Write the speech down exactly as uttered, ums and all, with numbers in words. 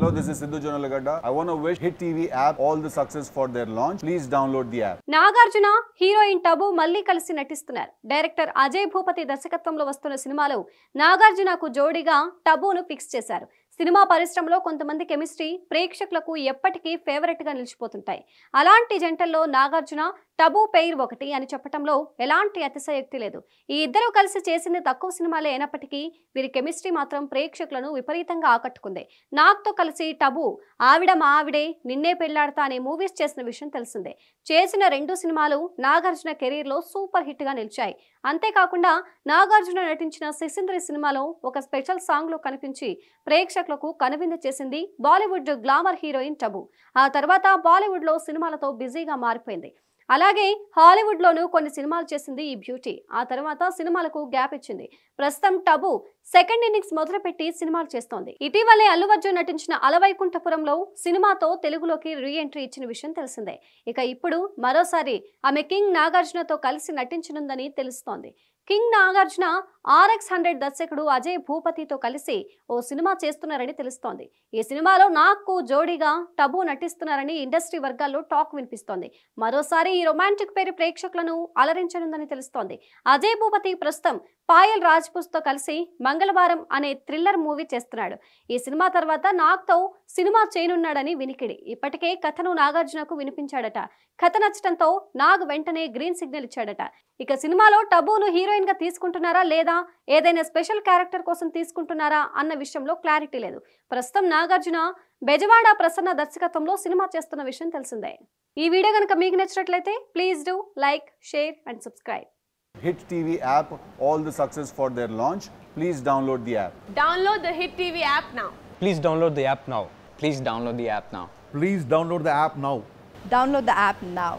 Hello, this is Sindhu Janalagadda. I want to wish Hit T V app all the success for their launch. Please download the app. Nagarjuna, heroine Tabu Malli Kalisi Natistunar. Director Ajay Bhupathi Dasakathamlo Vastuna Cinemalu. Nagarjuna ku Jodiga, Tabu nu fix chesaru. Cinema పరిశ్రమలో కొంతమంది chemistry ప్రేక్షకులకు ఎప్పటికీ favourite గా నిలిచిపోతుంటాయి. అలాంటి జంటల్లో నాగార్జున టబు పేర్ ఒకటి అని చెప్పడంలో ఎలాంటి అతిశయోక్తి లేదు. ఈ ఇద్దరు కలిసి చేసిన తక్కువ సినిమాలే అయినప్పటికీ వీరి కెమిస్ట్రీ మాత్రం ప్రేక్షకులను విపరీతంగా ఆకట్టుకుంది. నాగతో కలిసి టబు ఆవిడ మావిడే నిన్నే పెళ్ళాడతా అనే మూవీస్ చేసిన విషయం తెలిసిందే. చేసిన రెండు సినిమాలు నాగార్జున కెరీర్ లో సూపర్ హిట్ గా నిలిచాయి. అంతే కాకుండా నాగార్జున నటించిన సిసింద్రి సినిమాలో ఒక స్పెషల్ సాంగ్ లో కనిపించి ప్రేక్షకుల కనువిందు చేసింది బాలీవుడ్ గ్లామర్ హీరోయిన్ టబు. ఆ తర్వాత బాలీవుడ్ లో సినిమాలతో బిజీగా మారిపోయింది. అలాగే హాలీవుడ్ లోను కొన్ని సినిమాలు చేసింది ఈ బ్యూటీ. ఆ తర్వాత సినిమాలకు గ్యాప్ ఇచ్చింది. ప్రస్తుతం టబు సెకండ్ ఇన్నింగ్స్ మొదలుపెట్టి సినిమాలు చేస్తోంది. ఇటీవలే అల్లు అర్జున్ నటించిన అలవైకుంఠపురంలో సినిమాతో తెలుగులోకి రీ ఎంట్రీ ఇచ్చిన విషయం తెలిసిందే. ఇక ఇప్పుడు మరోసారి ఆమె కింగ్ నాగార్జునతో కలిసి నటించనుందని తెలుస్తోంది. కింగ్ నాగార్జున ఆర్ఎక్స్ హండ్రెడ్ దర్శకుడు అజయ్ భూపతితో కలిసి ఓ సినిమా చేస్తున్నారని తెలుస్తోంది. ఈ సినిమాలో నాకు జోడీగా టబు నటిస్తున్నారని ఇండస్ట్రీ వర్గాల్లో టాక్ వినిపిస్తోంది. మరోసారి ఈ రొమాంటిక్ పేరు ప్రేక్షకులను అలరించనుందని తెలుస్తోంది. అజయ్ భూపతి ప్రస్తుతం పాయల్ రాజ్పూత్తో కలిసి మంగళవారం అనే థ్రిల్లర్ మూవీ చేస్తున్నాడు. ఈ సినిమా తర్వాత నాగ్తో సినిమా చేయనున్నాడని వినికిడి. ఇప్పటికే కథను నాగార్జునకు వినిపించాడట. కథ నచ్చడంతో నాగ్ వెంటనే గ్రీన్ సిగ్నల్ ఇచ్చాడట. ఇక సినిమాలో టబును హీరోయిన్ గా తీసుకుంటున్నారా లేదా ఏదైనా స్పెషల్ క్యారెక్టర్ కోసం తీసుకుంటున్నారా అన్న విషయంలో క్లారిటీ లేదు. ప్రస్తుతం నాగార్జున బెజవాడ ప్రసన్న దర్శకత్వంలో సినిమా చేస్తున్న విషయం తెలిసిందే. ఈ వీడియో కనుక మీకు నచ్చినట్లయితే please do like, share and subscribe. Hit T V app, all the success for their launch. Please download the app. Download the Hit T V app now. Please download the app now. Please download the app now. Please download the app now. Download the app now.